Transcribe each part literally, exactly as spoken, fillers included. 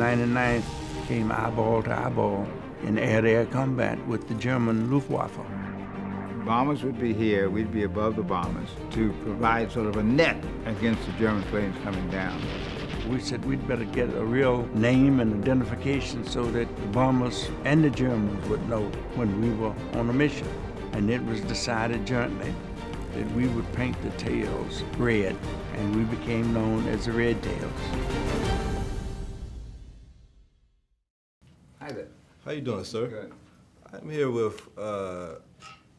ninety-ninth came eyeball to eyeball in air-to-air combat with the German Luftwaffe. Bombers would be here, we'd be above the bombers to provide sort of a net against the German planes coming down. We said we'd better get a real name and identification so that the bombers and the Germans would know when we were on a mission. And it was decided jointly that we would paint the tails red, and we became known as the Red Tails. Hi there. How you doing, sir? Good. I'm here with uh,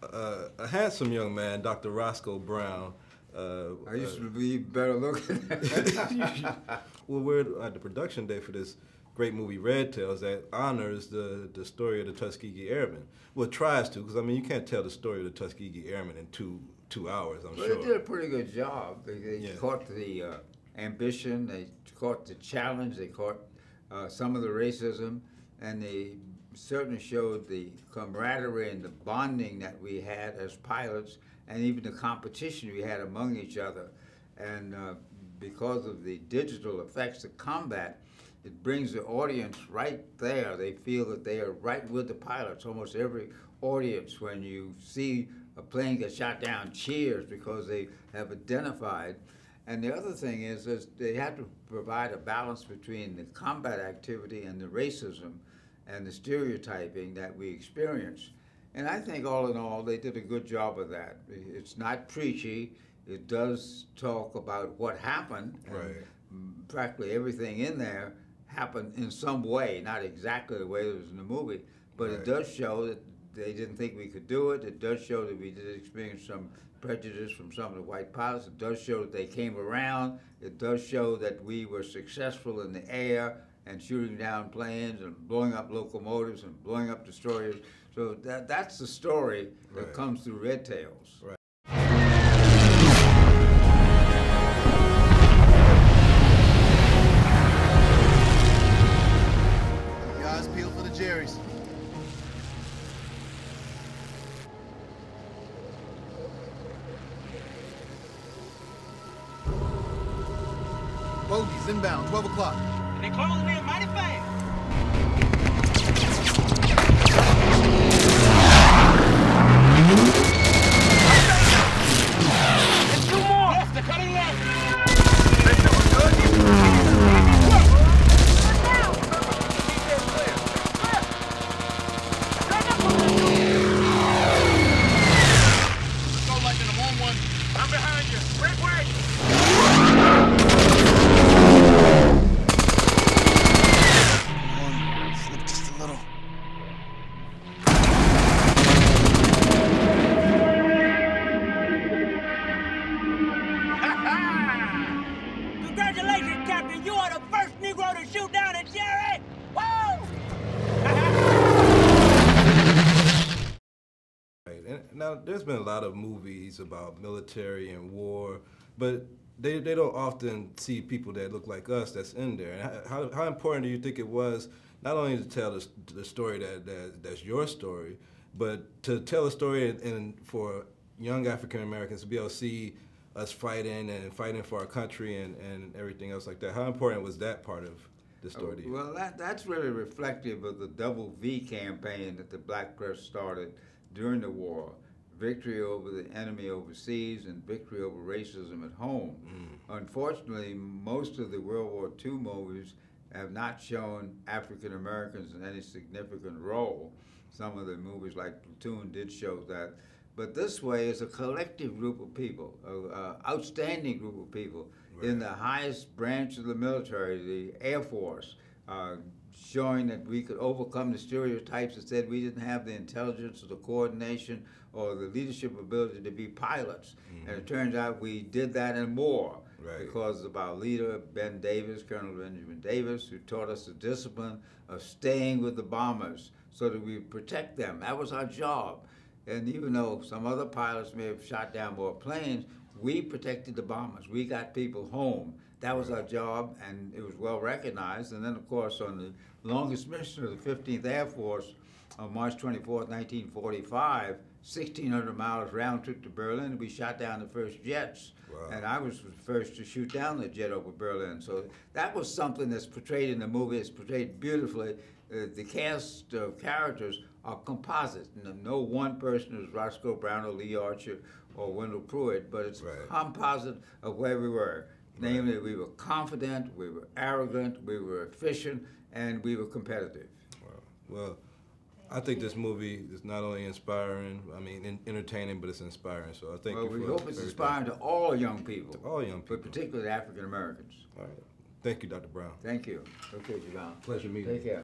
uh, a handsome young man, Doctor Roscoe Brown. Uh, I used uh, to be better looking. Well, we're at the production day for this great movie, Red Tails, that honors the, the story of the Tuskegee Airmen. Well, it tries to, because, I mean, you can't tell the story of the Tuskegee Airmen in two, two hours, I'm but sure. They did a pretty good job. They, they yeah. caught the uh, ambition, they caught the challenge, they caught uh, some of the racism, and they certainly showed the camaraderie and the bonding that we had as pilots, and even the competition we had among each other. And uh, because of the digital effects of combat, it brings the audience right there. They feel that they are right with the pilots. Almost every audience, when you see a plane get shot down, cheers because they have identified. And the other thing is, is they have to provide a balance between the combat activity and the racism and the stereotyping that we experience. And I think all in all, they did a good job of that. It's not preachy. It does talk about what happened. Right. And practically everything in there happened in some way, not exactly the way it was in the movie, but right. It does show that they didn't think we could do it. It does show that we did experience some prejudice from some of the white pilots. It does show that they came around. It does show that we were successful in the air and shooting down planes and blowing up locomotives and blowing up destroyers. So that, that's the story that right. comes through Red Tails. Right. Guys, peel for the Jerry's. Bogies inbound, twelve o'clock. And they closing in mighty fast. Now, there's been a lot of movies about military and war, but they, they don't often see people that look like us that's in there. And how, how important do you think it was not only to tell the, the story that, that that's your story, but to tell a story and for young African Americans to be able to see us fighting and fighting for our country and, and everything else like that? How important was that part of the story to you? Well, that, that's really reflective of the Double V campaign that the Black Press started during the war. Victory over the enemy overseas and victory over racism at home. Mm. Unfortunately, most of the World War Two movies have not shown African Americans in any significant role. Some of the movies like Platoon did show that. But this way is a collective group of people, an uh, outstanding group of people right. in the highest branch of the military, the Air Force, uh, showing that we could overcome the stereotypes that said we didn't have the intelligence or the coordination or the leadership ability to be pilots. Mm-hmm. And it turns out we did that and more right. because of our leader, Ben Davis, Colonel Benjamin Davis, who taught us the discipline of staying with the bombers so that we protect them. That was our job. And even though some other pilots may have shot down more planes, we protected the bombers. We got people home. That was our job, and it was well recognized. And then, of course, on the longest mission of the fifteenth Air Force, of March twenty-fourth, nineteen forty-five, sixteen hundred miles round trip to Berlin. We shot down the first jets. Wow. And I was the first to shoot down the jet over Berlin. So that was something that's portrayed in the movie. It's portrayed beautifully. Uh, the cast of characters are composite. No, no one person is Roscoe Brown or Lee Archer or Wendell Pruitt, but it's right. composite of where we were. Right. Namely, we were confident, we were arrogant, we were efficient, and we were competitive. Wow. Well, I think this movie is not only inspiring, I mean, in, entertaining, but it's inspiring. So I thank well, you for Well, we hope it's inspiring to all young people. To all young people. But particularly African Americans. All right. Thank you, Doctor Brown. Thank you. Okay, Javon. Pleasure meeting you. Take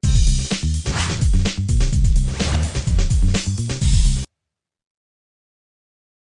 care.